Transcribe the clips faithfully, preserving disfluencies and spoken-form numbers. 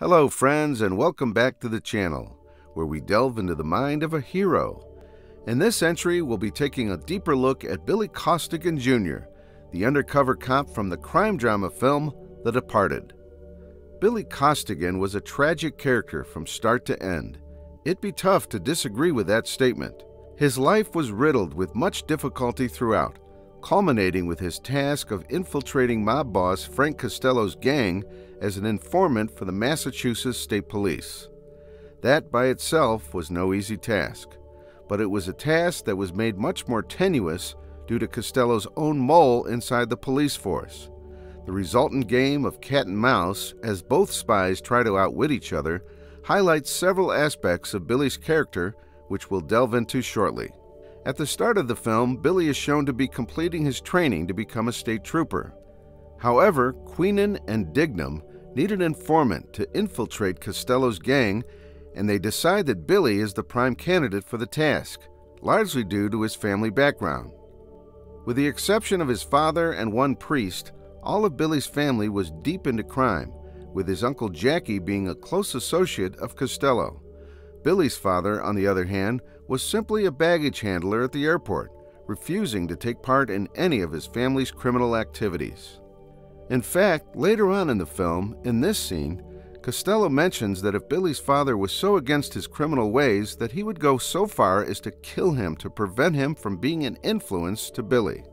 Hello friends, and welcome back to the channel, where we delve into the mind of a hero. In this entry, we'll be taking a deeper look at Billy Costigan Junior, the undercover cop from the crime drama film, The Departed. Billy Costigan was a tragic character from start to end. It'd be tough to disagree with that statement. His life was riddled with much difficulty throughout, culminating with his task of infiltrating mob boss Frank Costello's gang as an informant for the Massachusetts State Police. That by itself was no easy task, but it was a task that was made much more tenuous due to Costello's own mole inside the police force. The resultant game of cat and mouse, as both spies try to outwit each other, highlights several aspects of Billy's character, which we'll delve into shortly. At the start of the film, Billy is shown to be completing his training to become a state trooper. However, Queenan and Dignam need an informant to infiltrate Costello's gang, and they decide that Billy is the prime candidate for the task, largely due to his family background. With the exception of his father and one priest, all of Billy's family was deep into crime, with his uncle Jackie being a close associate of Costello. Billy's father, on the other hand, was simply a baggage handler at the airport, refusing to take part in any of his family's criminal activities. In fact, later on in the film, in this scene, Costello mentions that if Billy's father was so against his criminal ways that he would go so far as to kill him to prevent him from being an influence to Billy.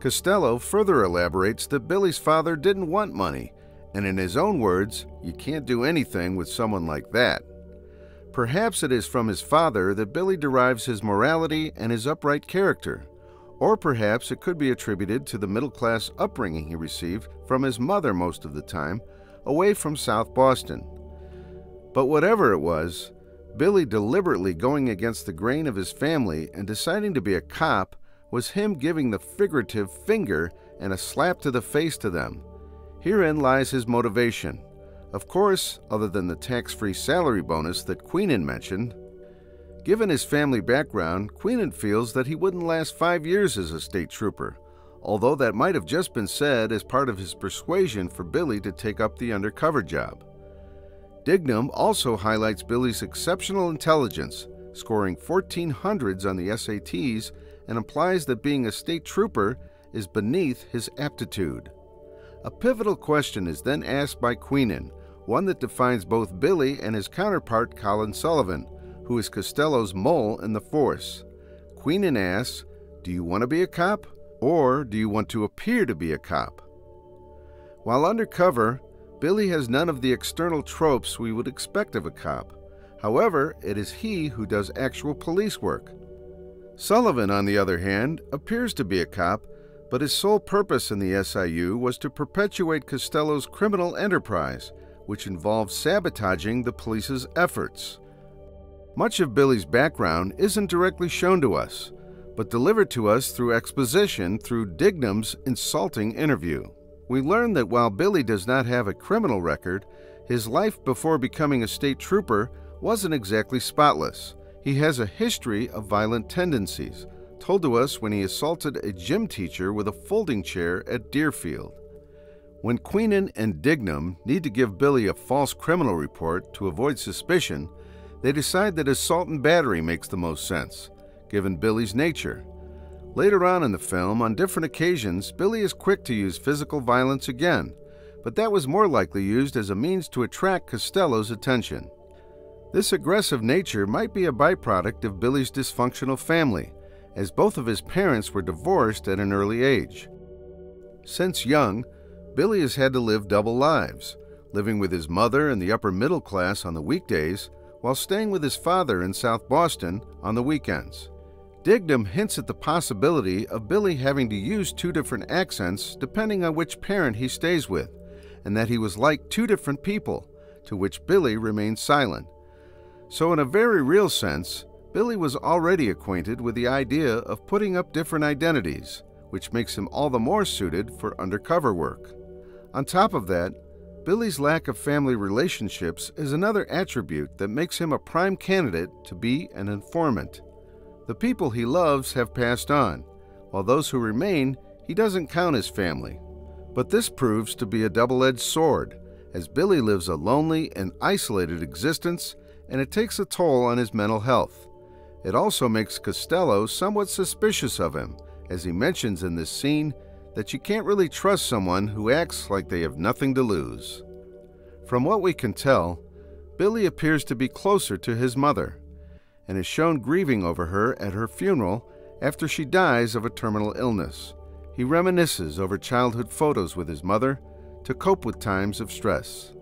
Costello further elaborates that Billy's father didn't want money, and in his own words, "You can't do anything with someone like that." Perhaps it is from his father that Billy derives his morality and his upright character, or perhaps it could be attributed to the middle-class upbringing he received from his mother most of the time, away from South Boston. But whatever it was, Billy deliberately going against the grain of his family and deciding to be a cop was him giving the figurative finger and a slap to the face to them. Herein lies his motivation. Of course, other than the tax-free salary bonus that Queenan mentioned. Given his family background, Queenan feels that he wouldn't last five years as a state trooper, although that might have just been said as part of his persuasion for Billy to take up the undercover job. Dignam also highlights Billy's exceptional intelligence, scoring fourteen hundreds on the S A Ts, and implies that being a state trooper is beneath his aptitude. A pivotal question is then asked by Queenan, one that defines both Billy and his counterpart Colin Sullivan, who is Costello's mole in the force. Queenan asks, "Do you want to be a cop, or do you want to appear to be a cop?" While undercover, Billy has none of the external tropes we would expect of a cop. However, it is he who does actual police work. Sullivan, on the other hand, appears to be a cop, but his sole purpose in the S I U was to perpetuate Costello's criminal enterprise, which involved sabotaging the police's efforts. Much of Billy's background isn't directly shown to us, but delivered to us through exposition through Dignam's insulting interview. We learn that while Billy does not have a criminal record, his life before becoming a state trooper wasn't exactly spotless. He has a history of violent tendencies, told to us when he assaulted a gym teacher with a folding chair at Deerfield. When Queenan and Dignam need to give Billy a false criminal report to avoid suspicion, they decide that assault and battery makes the most sense, given Billy's nature. Later on in the film, on different occasions, Billy is quick to use physical violence again, but that was more likely used as a means to attract Costello's attention. This aggressive nature might be a byproduct of Billy's dysfunctional family, as both of his parents were divorced at an early age. Since young, Billy has had to live double lives, living with his mother and the upper middle class on the weekdays, while staying with his father in South Boston on the weekends. Dignam hints at the possibility of Billy having to use two different accents depending on which parent he stays with, and that he was like two different people, to which Billy remains silent. So in a very real sense, Billy was already acquainted with the idea of putting up different identities, which makes him all the more suited for undercover work. On top of that, Billy's lack of family relationships is another attribute that makes him a prime candidate to be an informant. The people he loves have passed on, while those who remain, he doesn't count as family. But this proves to be a double-edged sword, as Billy lives a lonely and isolated existence, and it takes a toll on his mental health. It also makes Costello somewhat suspicious of him, as he mentions in this scene that you can't really trust someone who acts like they have nothing to lose. From what we can tell, Billy appears to be closer to his mother, and is shown grieving over her at her funeral after she dies of a terminal illness. He reminisces over childhood photos with his mother to cope with times of stress.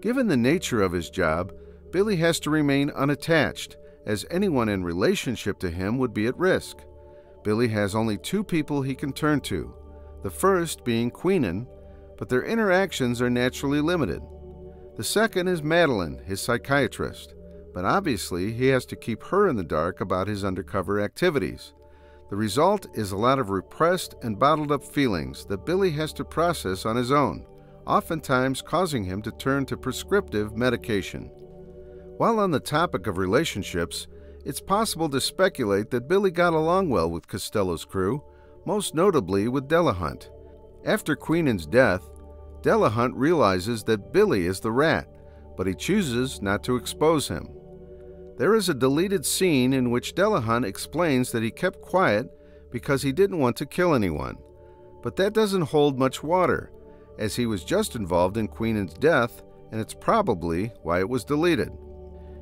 Given the nature of his job, Billy has to remain unattached, as anyone in relationship to him would be at risk. Billy has only two people he can turn to, the first being Queenan, but their interactions are naturally limited. The second is Madeline, his psychiatrist, but obviously he has to keep her in the dark about his undercover activities. The result is a lot of repressed and bottled up feelings that Billy has to process on his own, oftentimes causing him to turn to prescriptive medication. While on the topic of relationships, it's possible to speculate that Billy got along well with Costello's crew, most notably with Delahunt. After Queenan's death, Delahunt realizes that Billy is the rat, but he chooses not to expose him. There is a deleted scene in which Delahunt explains that he kept quiet because he didn't want to kill anyone. But that doesn't hold much water, as he was just involved in Queenan's death, and it's probably why it was deleted.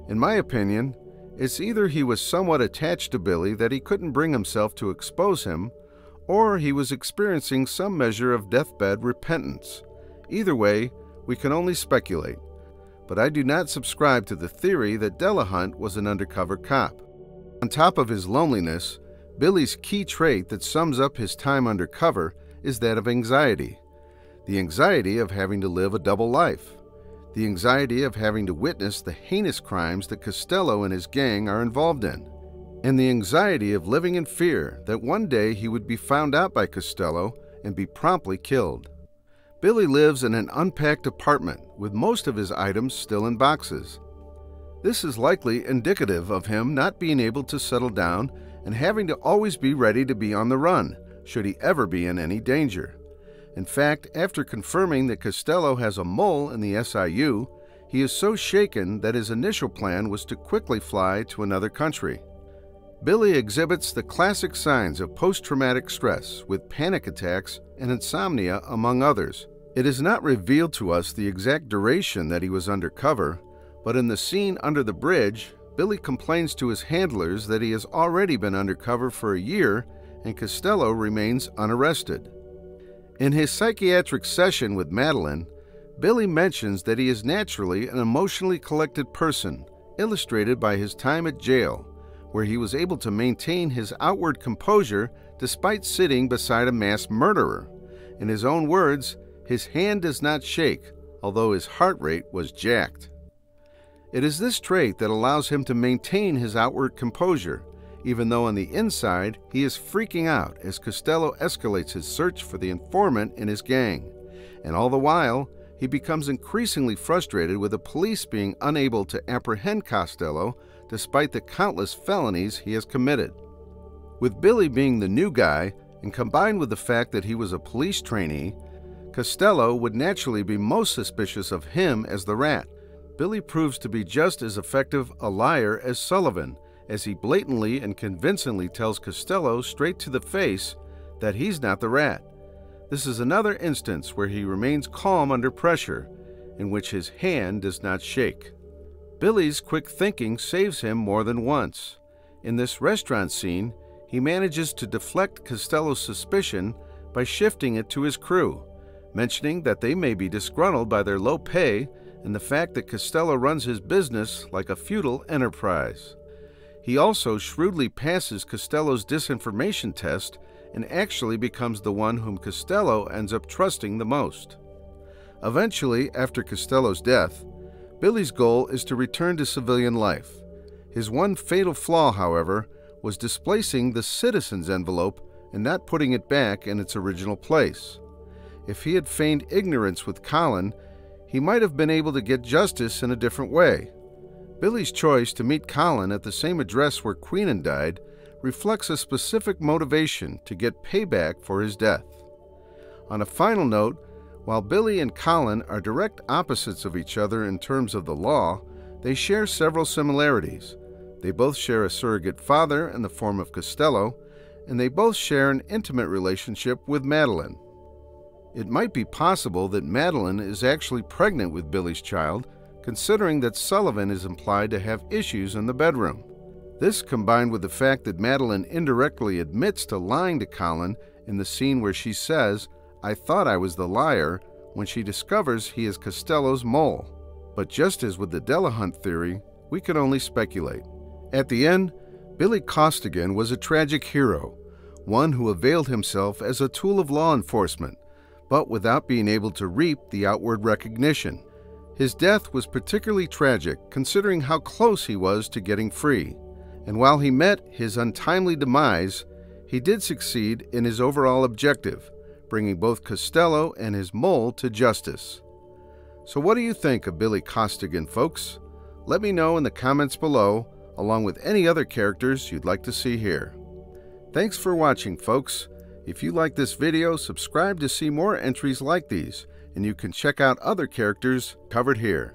In my opinion, it's either he was somewhat attached to Billy that he couldn't bring himself to expose him, or he was experiencing some measure of deathbed repentance. Either way, we can only speculate, but I do not subscribe to the theory that Delahunt was an undercover cop. On top of his loneliness, Billy's key trait that sums up his time undercover is that of anxiety. The anxiety of having to live a double life. The anxiety of having to witness the heinous crimes that Costello and his gang are involved in, and the anxiety of living in fear that one day he would be found out by Costello and be promptly killed. Billy lives in an unpacked apartment with most of his items still in boxes. This is likely indicative of him not being able to settle down and having to always be ready to be on the run, should he ever be in any danger. In fact, after confirming that Costello has a mole in the S I U, he is so shaken that his initial plan was to quickly fly to another country. Billy exhibits the classic signs of post-traumatic stress, with panic attacks and insomnia, among others. It is not revealed to us the exact duration that he was undercover, but in the scene under the bridge, Billy complains to his handlers that he has already been undercover for a year and Costello remains unarrested. In his psychiatric session with Madeline, Billy mentions that he is naturally an emotionally collected person, illustrated by his time at jail, where he was able to maintain his outward composure despite sitting beside a mass murderer. In his own words, his hand does not shake, although his heart rate was jacked. It is this trait that allows him to maintain his outward composure, even though on the inside, he is freaking out as Costello escalates his search for the informant in his gang. And all the while, he becomes increasingly frustrated with the police being unable to apprehend Costello despite the countless felonies he has committed. With Billy being the new guy, and combined with the fact that he was a police trainee, Costello would naturally be most suspicious of him as the rat. Billy proves to be just as effective a liar as Sullivan, as he blatantly and convincingly tells Costello straight to the face that he's not the rat. This is another instance where he remains calm under pressure, in which his hand does not shake. Billy's quick thinking saves him more than once. In this restaurant scene, he manages to deflect Costello's suspicion by shifting it to his crew, mentioning that they may be disgruntled by their low pay and the fact that Costello runs his business like a feudal enterprise. He also shrewdly passes Costello's disinformation test and actually becomes the one whom Costello ends up trusting the most. Eventually, after Costello's death, Billy's goal is to return to civilian life. His one fatal flaw, however, was displacing the citizen's envelope and not putting it back in its original place. If he had feigned ignorance with Colin, he might have been able to get justice in a different way. Billy's choice to meet Colin at the same address where Queenan died reflects a specific motivation to get payback for his death. On a final note, While Billy and Colin are direct opposites of each other in terms of the law, they share several similarities. They both share a surrogate father in the form of Costello, and they both share an intimate relationship with Madeline. It might be possible that Madeline is actually pregnant with Billy's child, considering that Sullivan is implied to have issues in the bedroom. This, combined with the fact that Madeline indirectly admits to lying to Colin in the scene where she says, "I thought I was the liar," when she discovers he is Costello's mole. But just as with the Delahunt theory, we can only speculate. At the end, Billy Costigan was a tragic hero, one who availed himself as a tool of law enforcement, but without being able to reap the outward recognition. His death was particularly tragic, considering how close he was to getting free. And while he met his untimely demise, he did succeed in his overall objective, bringing both Costello and his mole to justice. So what do you think of Billy Costigan, folks? Let me know in the comments below, along with any other characters you'd like to see here. Thanks for watching, folks. If you like this video, subscribe to see more entries like these, and you can check out other characters covered here.